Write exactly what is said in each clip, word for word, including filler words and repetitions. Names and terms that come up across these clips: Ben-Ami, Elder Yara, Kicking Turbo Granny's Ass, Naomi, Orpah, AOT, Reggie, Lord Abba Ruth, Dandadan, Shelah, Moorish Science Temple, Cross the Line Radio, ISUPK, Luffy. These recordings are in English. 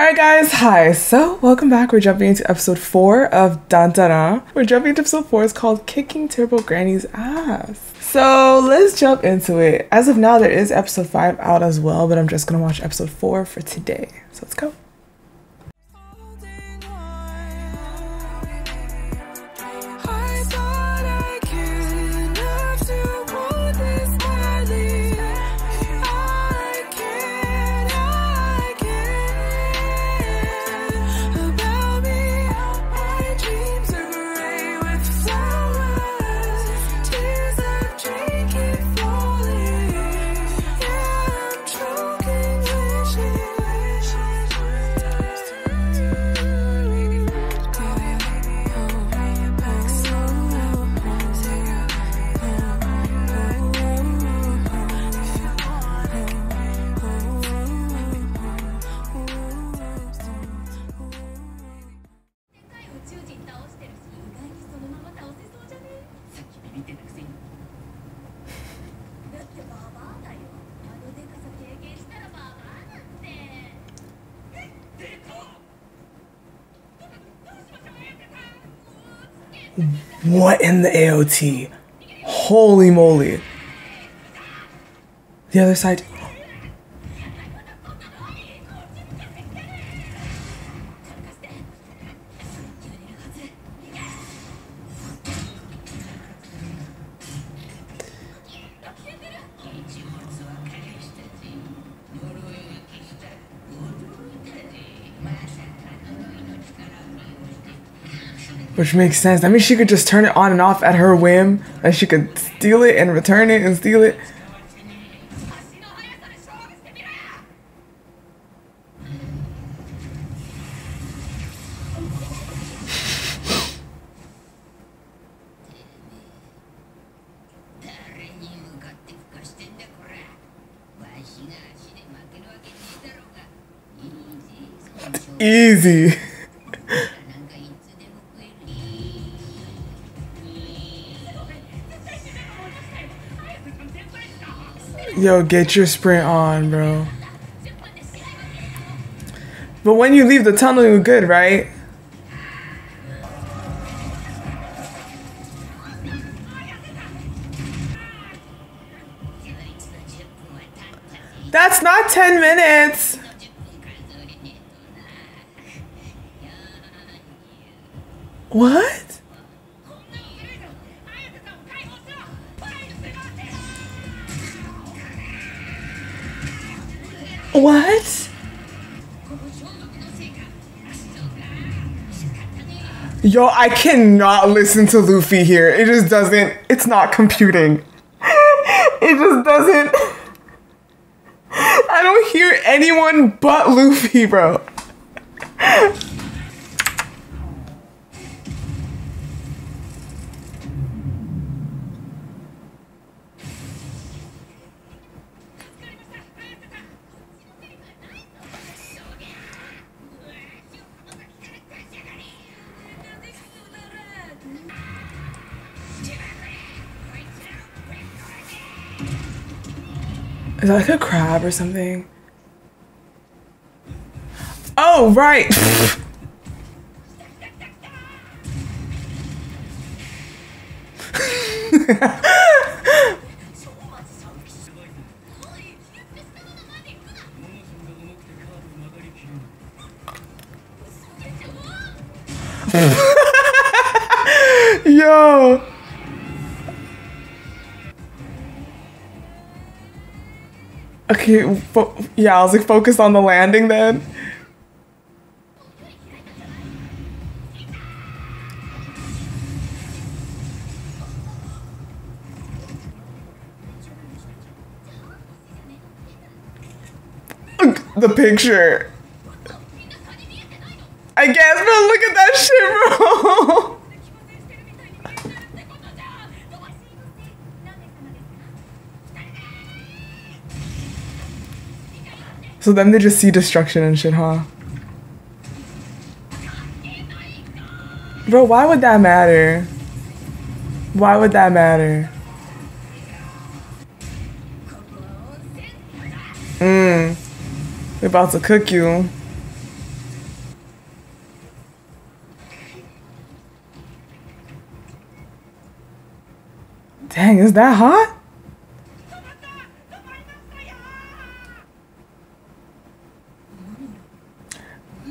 Alright guys, hi. So welcome back. We're jumping into episode four of Dandadan. We're jumping into episode four. It's called Kicking Turbo Granny's Ass. So let's jump into it. As of now, there is episode five out as well, but I'm just gonna watch episode four for today. So let's go. What in the A O T? Holy moly. The other side. Which makes sense. I mean, she could just turn it on and off at her whim, and she could steal it and return it and steal it. Easy. Yo, get your sprint on, bro. But when you leave the tunnel, you're good, right? That's not ten minutes. What? What? Yo, I cannot listen to Luffy here. It just doesn't, it's not computing. It just doesn't. I don't hear anyone but Luffy, bro. Is that like a crab or something? Oh, right! Yo! Okay, fo yeah, I was like focused on the landing then. The picture. I guess, but look at that shit, bro. So then they just see destruction and shit, huh? Bro, why would that matter? Why would that matter? Mmm. They're about to cook you. Dang, is that hot?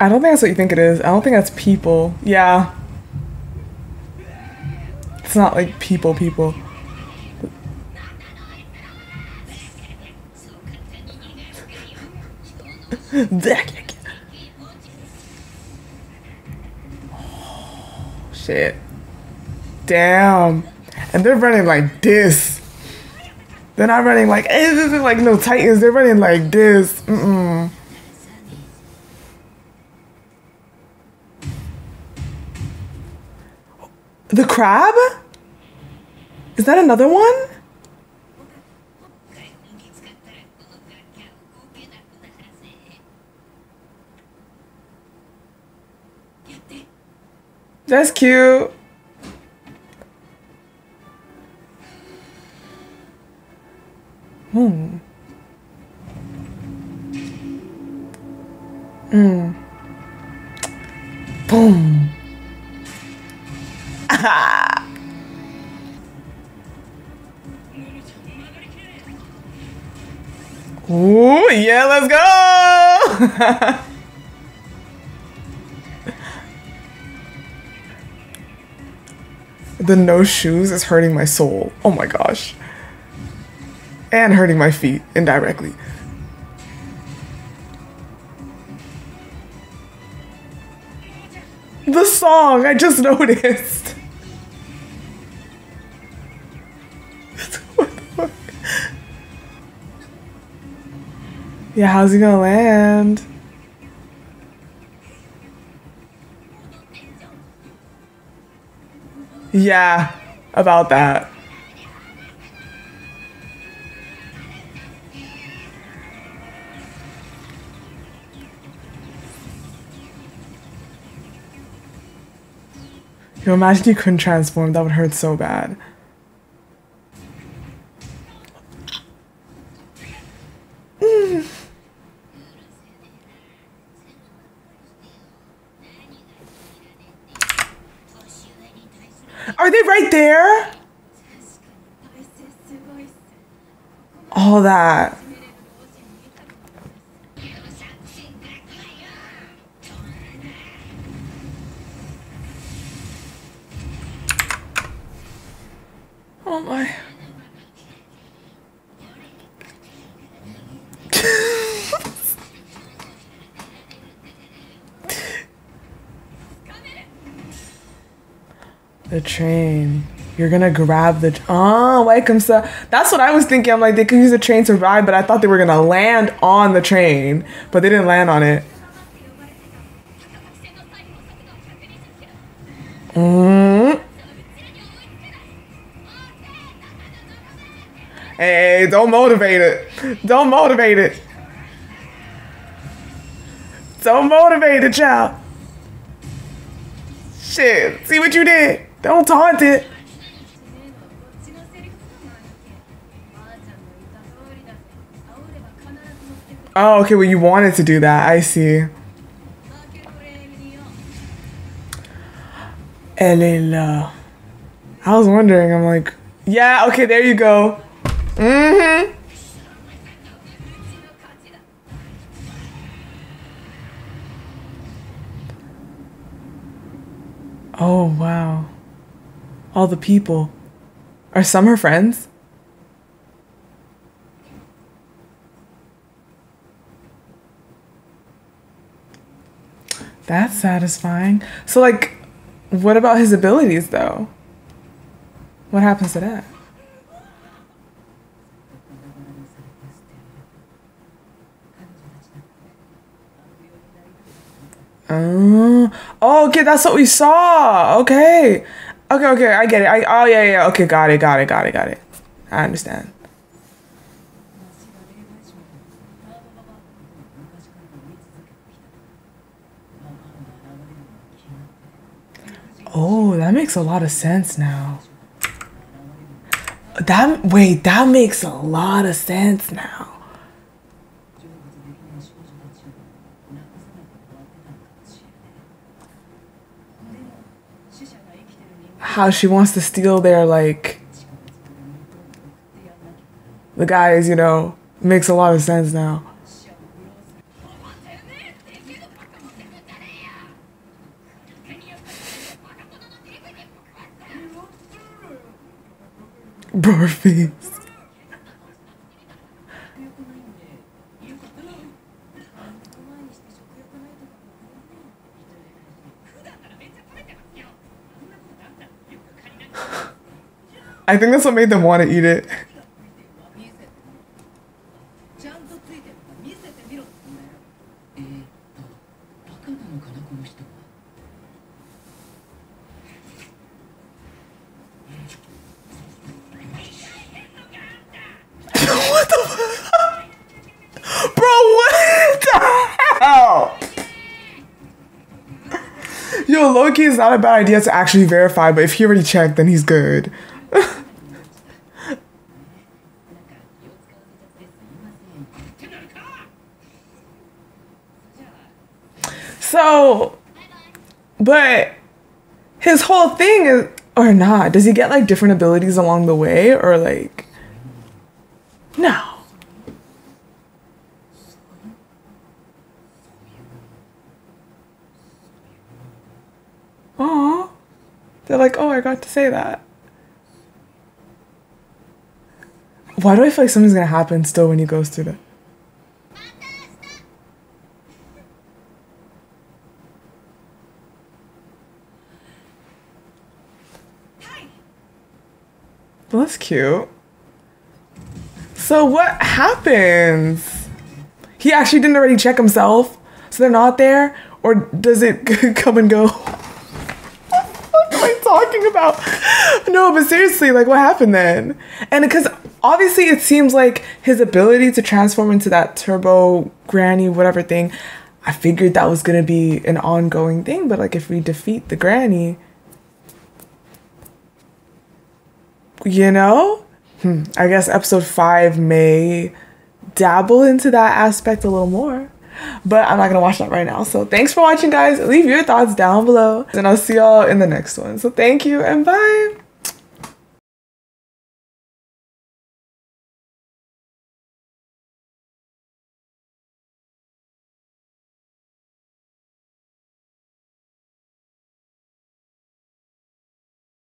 I don't think that's what you think it is. I don't think that's people. Yeah. It's not like people, people. Oh, shit. Damn. And they're running like this. They're not running like, hey, this is like no Titans. They're running like this. Mm-mm. The crab? Is that another one? That's cute. Hmm. Mm. Boom. Ooh, yeah, let's go. The no shoes is hurting my soul. Oh my gosh. And hurting my feet indirectly. The song, I just noticed. Yeah, how's he gonna land? Yeah, about that. Yo, imagine you couldn't transform, that would hurt so bad. Mm. Are they right there? All that. Oh my. The train. You're gonna grab the. Oh, welcome, sir. That's what I was thinking. I'm like, they could use a train to ride, but I thought they were gonna land on the train, but they didn't land on it. Mm. Hey, don't motivate it. Don't motivate it. Don't motivate it, child. Shit, see what you did. Don't taunt it. Oh, okay, well, you wanted to do that. I see. Elela. I was wondering, I'm like, yeah, okay, there you go. Mm-hmm. Oh, wow. All the people. Are some her friends? That's satisfying. So, like, what about his abilities, though? What happens to that? Oh, okay, that's what we saw. Okay. Okay, okay, I get it. I, oh, yeah, yeah, okay, got it, got it, got it, got it. I understand. Oh, that makes a lot of sense now. That, wait, that makes a lot of sense now. How she wants to steal their, like, the guys, you know, makes a lot of sense now. Barfies. I think that's what made them want to eat it. What the fuck? Bro, what the hell? Yo, low-key is not a bad idea to actually verify, but if he already checked, then he's good. So, but his whole thing is, or not, does he get like different abilities along the way, or like, no. Aww. They're like, oh, I got to say that. Why do I feel like something's gonna happen still when he goes through the... Well, that's cute. So what happens? He actually didn't already check himself, so they're not there? Or does it come and go? What am I talking about? No, but seriously, like, what happened then? And because obviously it seems like his ability to transform into that turbo granny whatever thing, I figured that was gonna be an ongoing thing, but like if we defeat the granny, you know, hmm. I guess episode five may dabble into that aspect a little more, but I'm not gonna watch that right now. So thanks for watching, guys. Leave your thoughts down below and I'll see y'all in the next one. So thank you and bye.